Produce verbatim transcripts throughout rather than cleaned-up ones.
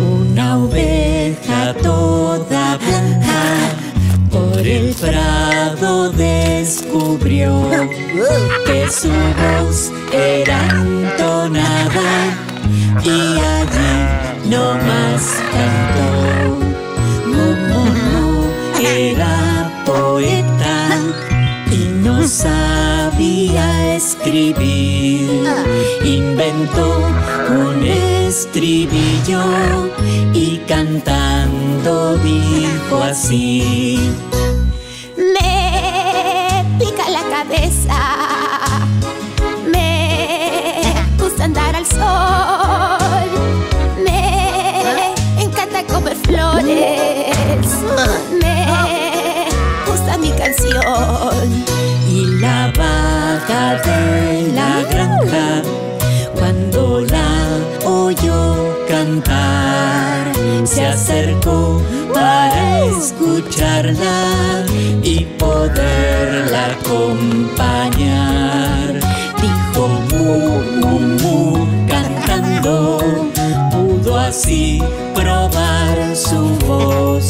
Una oveja toda blanca por el prado descubrió que su voz era entonada y allí no más cantó. Momo era poeta y no sabía escribir. Inventó un estribillo y cantando dijo así: me pica la cabeza, me gusta andar al sol, me encanta comer flores, me gusta mi canción. Y la vaca de la granja, cuando la oyó cantar, se acercó para escucharla y poderla acompañar. Dijo mu, mu, mu, cantando, pudo así probar su voz.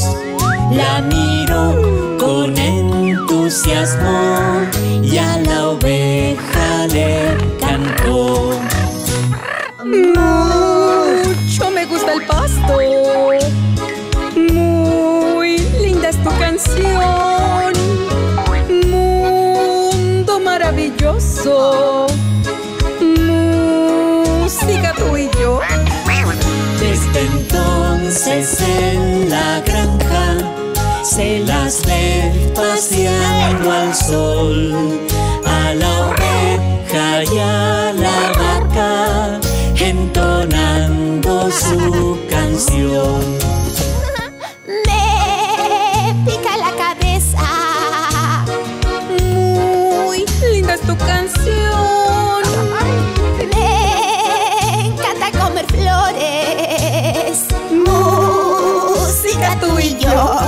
La miró con entusiasmo y a la oveja le cantó: mucho me gusta el pasto, muy linda es tu canción, mundo maravilloso, música tú y yo. Desde entonces en la granja se las ve paseando al sol, a la oveja y a la vaca entonando su canción. Me pica la cabeza, muy linda es tu canción, me encanta comer flores, música tú y yo.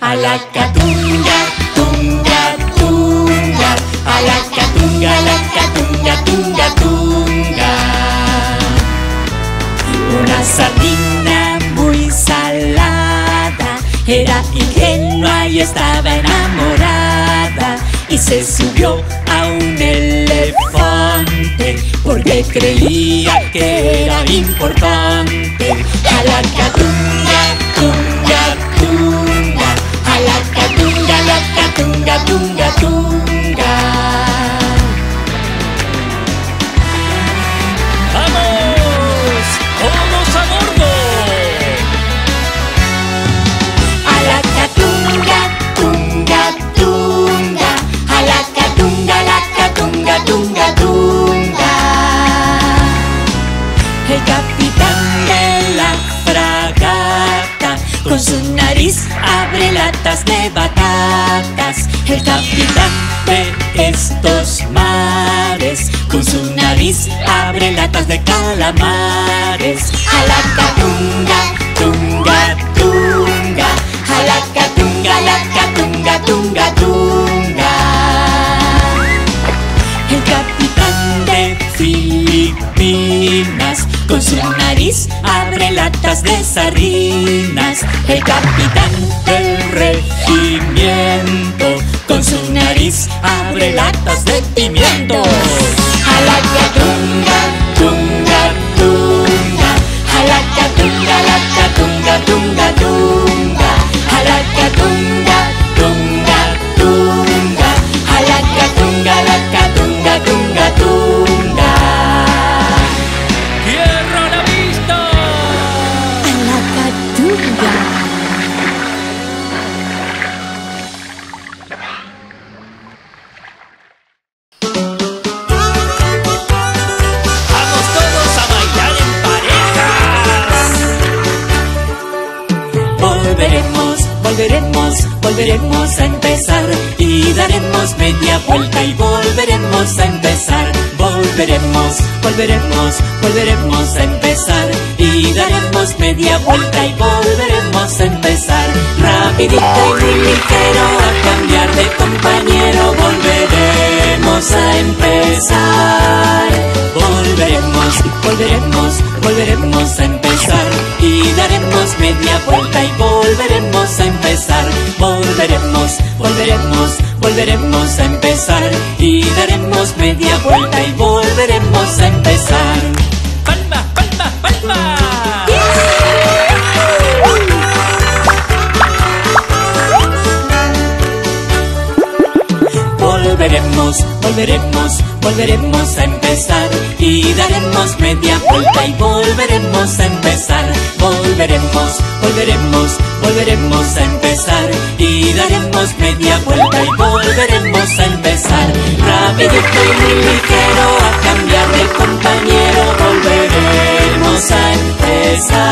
A la catunga, tunga, tunga, a la catunga, la catunga, tunga, tunga. Una sardina muy salada era ingenua y estaba enamorada, y se subió a un elefante porque creía que era importante. A la catunga, tunga, tunga, la catunga, la catunga, tunga, tunga. ¡Vamos! ¡Todos a bordo! A la catunga, tunga, tunga, a la catunga, la catunga, tunga, tunga. El capitán de la fragata con su nariz abre latas de batatas. El capitán de estos mares con su nariz abre latas de calamares. A la catunga, tunga, tunga, a la catunga, la catunga, tunga, tunga. El capitán de Filipinas con su nariz abre latas de sardinas. El capitán del regimiento con su nariz abre latas de pimientos. A la catunga, tunga, tunga, a la catunga, la catunga, tunga, tunga, a la catunga, tunga, tunga, a la catunga, la catunga, tunga, tunga. ¡Vamos todos a bailar en parejas! Volveremos, volveremos, volveremos a empezar, y daremos media vuelta y volveremos a empezar. Vol volveremos, volveremos, volveremos a empezar. Y daremos media vuelta y volveremos a empezar. Rapidito y muy ligero a cambiar de compañero. Volveremos a empezar. Volveremos, volveremos, volveremos a empezar. Y daremos media vuelta y volveremos a empezar. Volveremos, volveremos, volveremos a empezar. Y daremos media vuelta y volveremos a empezar. ¡Palma, palma, palma! Volveremos, volveremos, volveremos a empezar. Y daremos media vuelta y volveremos a empezar. Volveremos, volveremos, volveremos a empezar. Y daremos media vuelta y volveremos a empezar. Rapidito y muy ligero a cambiar de compañero. Volveremos a empezar.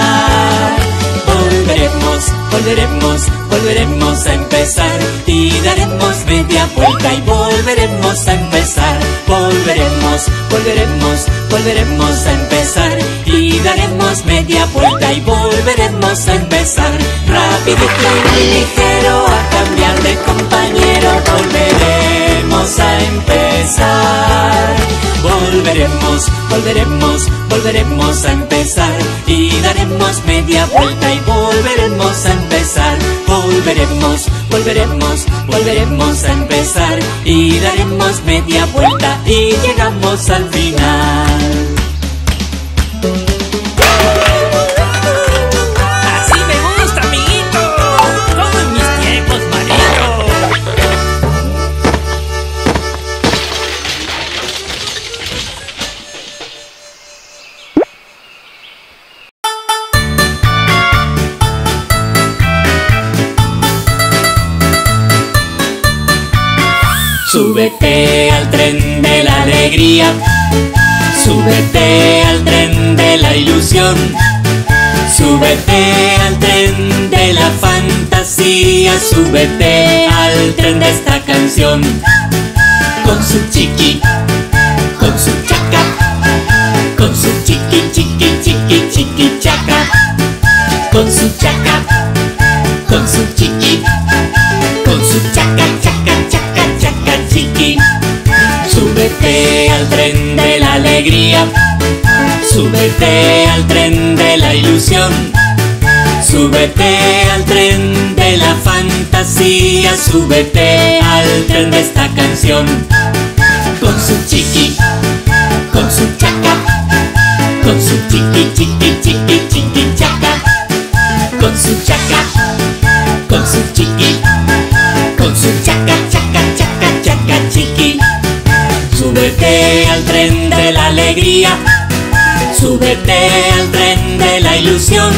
Volveremos, volveremos, volveremos a empezar. Y daremos media vuelta y volveremos a empezar. Volveremos, volveremos, volveremos a empezar. Y daremos media vuelta y volveremos a empezar. Rápido y muy ligero a cambiar de compañero. Volveremos a empezar. Volveremos, volveremos, volveremos a empezar. Y daremos media vuelta y volveremos a empezar. Volveremos, volveremos, volveremos a empezar. Y daremos media vuelta y llegamos al final. Súbete al tren de la alegría, súbete al tren de la ilusión, súbete al tren de la fantasía, súbete al tren de esta canción. Con su chiqui, con su chaca, con su chiqui, chiqui, chiqui, chiqui, chaca, con su chaca, con su chiqui, con su chaca, chaca, chaca. Chiqui. Súbete al tren de la alegría, súbete al tren de la ilusión, súbete al tren de la fantasía, súbete al tren de esta canción. Con su chiqui, con su chaca, con su chiqui, chiqui, chiqui, chiqui, chaca, con su chaca, con su chiqui, con su chaca, chaca, chaca. Chiqui. Súbete al tren de la alegría, súbete al tren de la ilusión,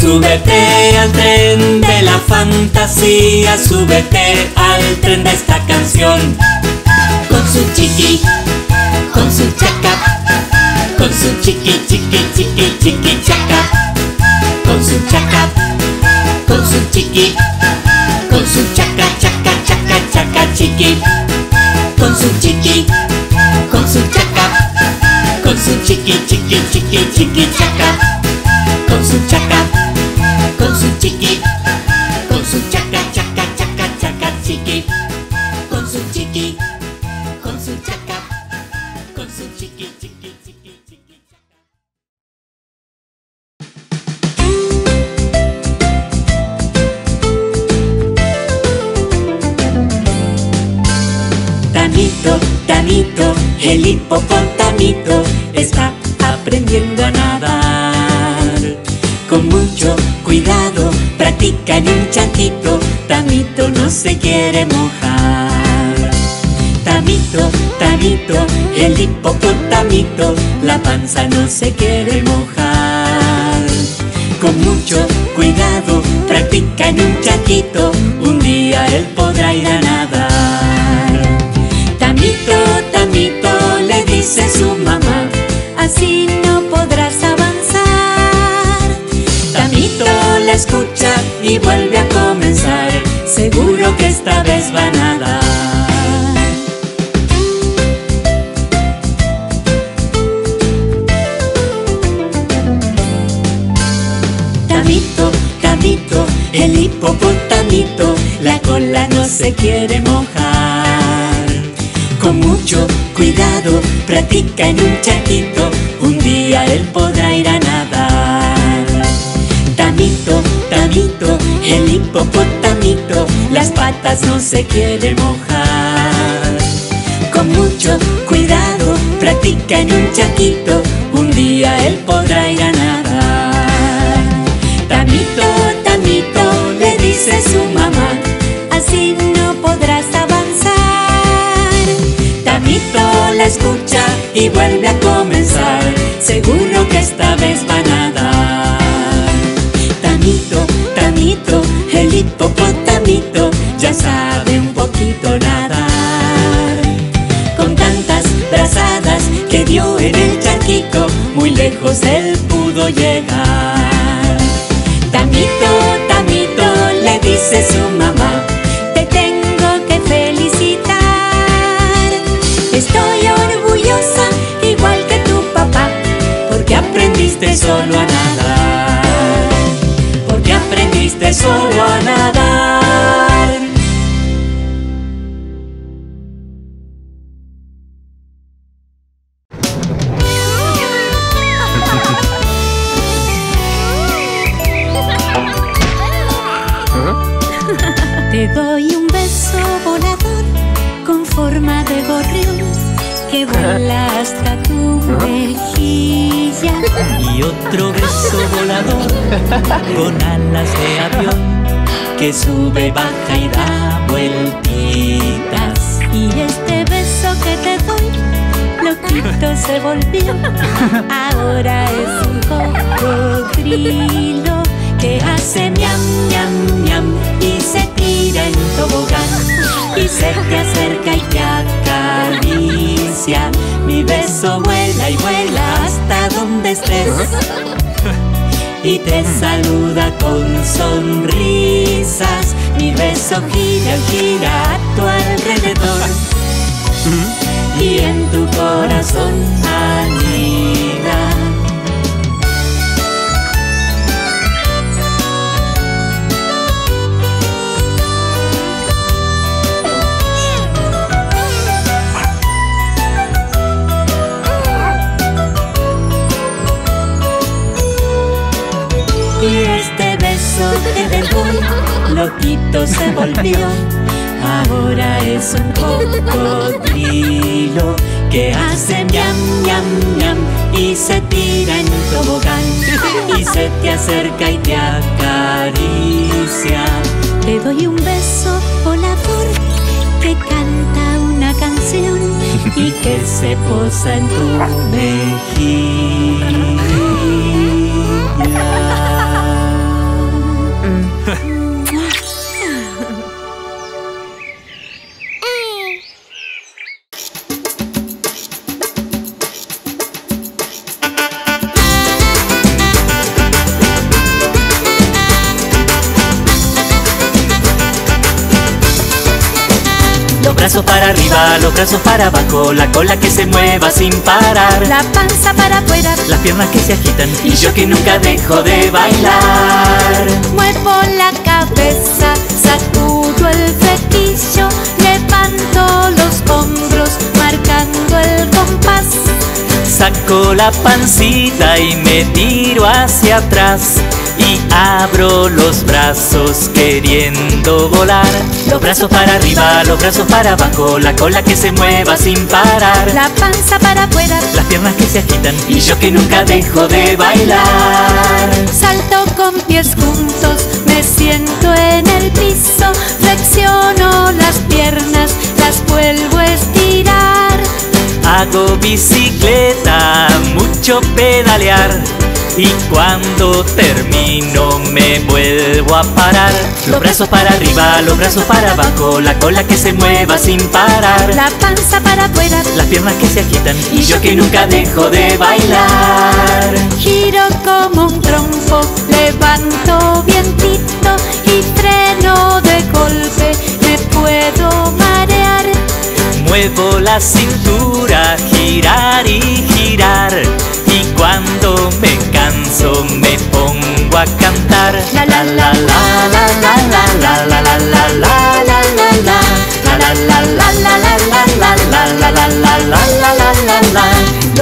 súbete al tren de la fantasía, súbete al tren de esta canción. Con su chiqui, con su chaca, con su chiqui, chiqui, chiqui, chiqui, chaca, con su chaca, con su chiqui, con su chaca, chaca, chaca, chaca, chiqui. Con su chiqui, con su chaca, con su chiqui, chiqui, chiqui, chiqui, chaca, con su chaca, con su chiqui, con su chaca, chaca, chaca, chaca, chiqui, con su chiqui, con su chaca, con su chiqui, chiqui, chiqui, chiqui, chaca. Tamito, Tamito, el hipopotamito está aprendiendo a nadar. Con mucho cuidado practica en un charquito, Tamito no se quiere mojar. Tamito, Tamito, el hipopotamito, la panza no se quiere mojar. Con mucho cuidado practica en un charquito, un día él podrá ir a nadar. Tamito, Tamito, le dice su mamá, así no podrás avanzar. Tamito la escucha y vuelve a comenzar, seguro que esta vez va a nadar. el hipopotamito, la cola no se quiere mojar. Con mucho cuidado, practica en un charquito, un día él podrá ir a nadar. Tamito, Tamito, el hipopotamito, las patas no se quiere mojar. Con mucho cuidado, practica en un charquito, un día él podrá ir a nadar. Tamito, Tamito, le dice su mamá, así no podrás avanzar. Tamito la escucha y vuelve a comenzar, seguro que esta vez va a nadar. Tamito, Tamito, el hipopotamito, ya sabe un poquito nadar. Con tantas brazadas que dio en el charquito, muy lejos él pudo llegar. Tamito, Tamito, le dice su mamá, te tengo que felicitar. Estoy orgullosa, igual que tu papá, porque aprendiste solo a nadar. Porque aprendiste solo a nadar. Te doy un beso volador con forma de gorrión que vuela hasta tu mejilla. Y otro beso volador con alas de avión que sube, baja y da vueltitas. Y este beso que te doy, loquito se volvió, ahora es un cocodrilo que hace ñam, ñam, ñam y se tira en tobogán y se te acerca y te acaricia. Mi beso vuela y vuela hasta donde estés y te saluda con sonrisas. Mi beso gira y gira a tu alrededor y en tu corazón anida. Y este beso que te doy, loquito se volvió, ahora es un cocodrilo que hace ñam, ñam, ñam y se tira en tobogán y se te acerca y te acaricia. Te doy un beso volador que canta una canción y que se posa en tu mejilla. Los brazos para arriba, los brazos para abajo, la cola que se mueva sin parar, la panza para afuera, las piernas que se agitan y yo que nunca dejo de bailar. Muevo la cabeza, sacudo el flequillo, levanto los hombros marcando el compás. Saco la pancita y me tiro hacia atrás y abro los brazos queriendo volar. Los brazos para arriba, los brazos para abajo, la cola que se mueva sin parar, la panza para afuera, las piernas que se agitan y yo que nunca dejo de bailar. Salto con pies juntos, me siento en el piso, flexiono las piernas, las vuelvo a estirar. Hago bicicleta, mucho pedalear y cuando termino me vuelvo a parar. Los brazos para arriba, los brazos para abajo, la cola que se mueva sin parar, la panza para afuera, las piernas que se agitan y yo que nunca dejo de bailar. Giro como un trompo, levanto vientito y freno de golpe, me puedo marear. Muevo la cintura, girar y girar y cuando me canso me pongo a cantar. La la la la la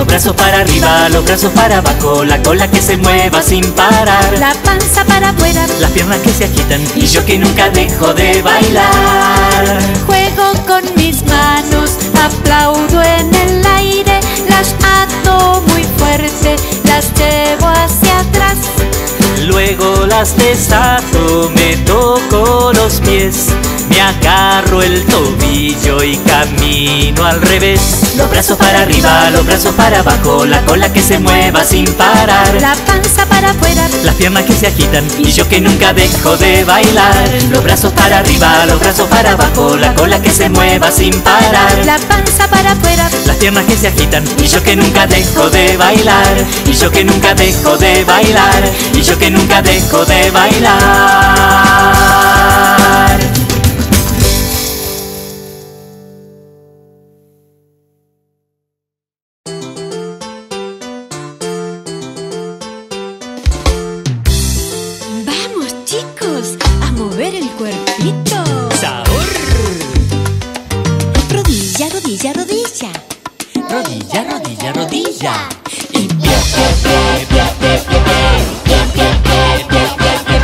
Los brazos para arriba, los brazos para abajo, la cola que se mueva sin parar, la panza para afuera, las piernas que se agitan y yo que nunca dejo de bailar. Juego con mis manos, aplaudo en el aire, las ato muy fuerte, las llevo hacia atrás, luego las desato, me toco los pies, me agarro el tobillo y camino al revés. Los brazos para arriba, los brazos para abajo, la cola que se mueva sin parar, la panza para afuera, las piernas que se agitan y yo que nunca dejo de bailar. Los brazos para arriba, los brazos para abajo, la cola que se mueva sin parar, la panza para afuera, las piernas que se agitan y yo que nunca dejo de bailar, y yo que nunca dejo de bailar, y yo que nunca dejo de bailar. Rodilla, rodilla, rodilla. Rodilla, rodilla, rodilla. Y pie, pie, pie, pie, pie, pie, pie, pie, pie, pie,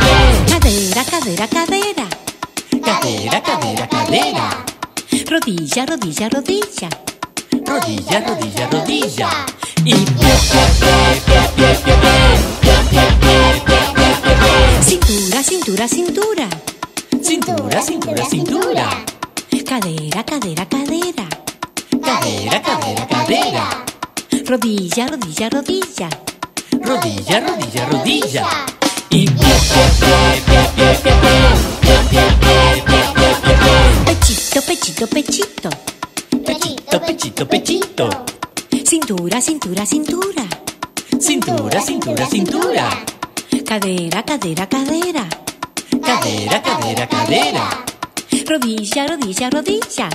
pie. Cintura, cintura, cintura. Cintura, cintura, cintura. Cadera, cadera, cadera. Cadera, cadera, cadera. Rodilla, rodilla, rodilla. Rodilla, rodilla, rodilla. Y pie, pie, pie, pie, pie, pie, pie, pie, pie. Pechito, pechito, pechito. Pechito, pechito, pechito. Cintura, cintura, cintura. Cintura, cintura, cintura. Cadera, cadera, cadera. Cadera, cadera, cadera. Rodilla, rodilla, rodilla.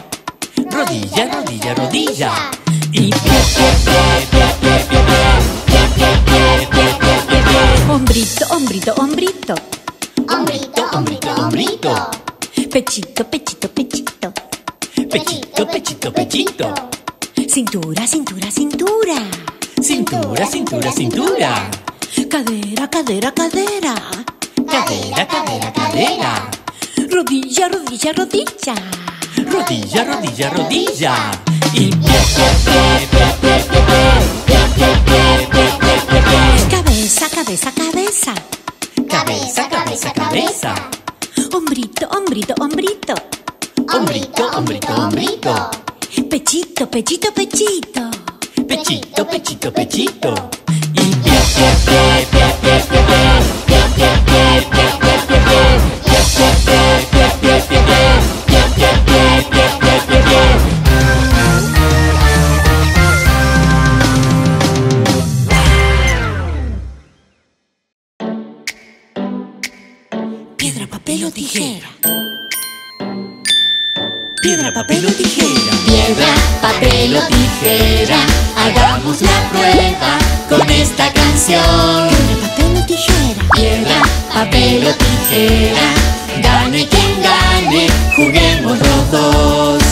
Rodilla, rodilla, rodilla. Y pie, pie, pie, pie, pie, pie. Hombrito, hombrito, hombrito. Hombrito, hombrito, hombrito. Pechito, pechito, pechito. Pechito, pechito, pechito. Cintura, cintura, cintura. Cintura, cintura, cintura. Cadera, cadera, cadera. Cadera, cadera, cadera. Rodilla, rodilla, rodilla. Rodilla, rodilla, rodilla. Y pie, pie, pie, pie, pie, pie, pie, pie, pie, pie, pie. Cabeza, cabeza, cabeza. Cabeza, cabeza, cabeza. Hombrito, hombrito, hombrito. Hombrito, hombrito, hombrito. Pechito, pechito, pechito. Pechito, pechito, pechito. Y pie, pie, pie, pie, pie, pie, pie, pie, pie, pie, pie, pie, pie, pie, pie, pie, pie, pie. Papel o tijera. Piedra, papel o tijera. Piedra, papel o tijera. Hagamos la prueba con esta canción. Piedra, papel o tijera. Piedra, papel o tijera. Gane quien gane, juguemos los dos.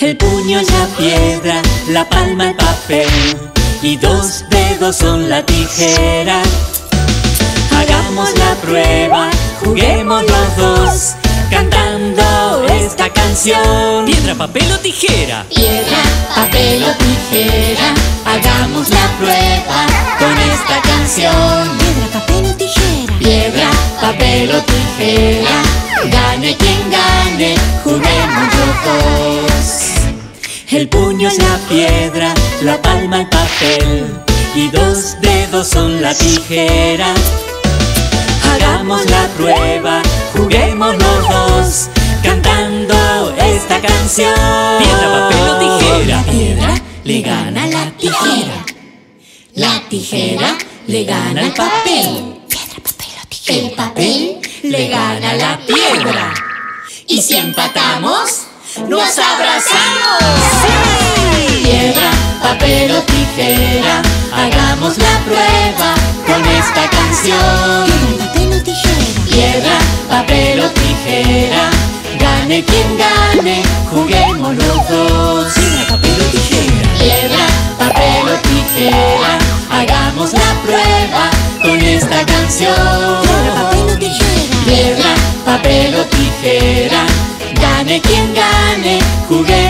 El puño es la piedra, la palma el papel, y dos dedos son la tijera. Hagamos la prueba, juguemos los dos, cantando esta canción. Piedra, papel o tijera. Piedra, papel o tijera. Hagamos la prueba con esta canción. Piedra, papel o tijera. Piedra, papel o tijera. Gane quien gane, juguemos los dos. El puño es la piedra, la palma el papel, y dos dedos son la tijera. Hagamos la prueba, juguemos los dos, cantando esta canción. Piedra, papel o tijera. La piedra le gana a la tijera. La tijera le gana al papel. Piedra, papel o tijera. El papel le gana a la piedra. Y si empatamos, ¡nos abrazamos! ¡Sí! Piedra, papel o tijera. Hagamos la prueba con esta canción. Piedra, papel o tijera. Gane quien gane, juguemos los dos. Piedra, papel o tijera. piedra, papel o tijera. Hagamos la prueba con esta canción. Piedra, papel o tijera. Piedra, papel o tijera. Gane quien gane, juguemos.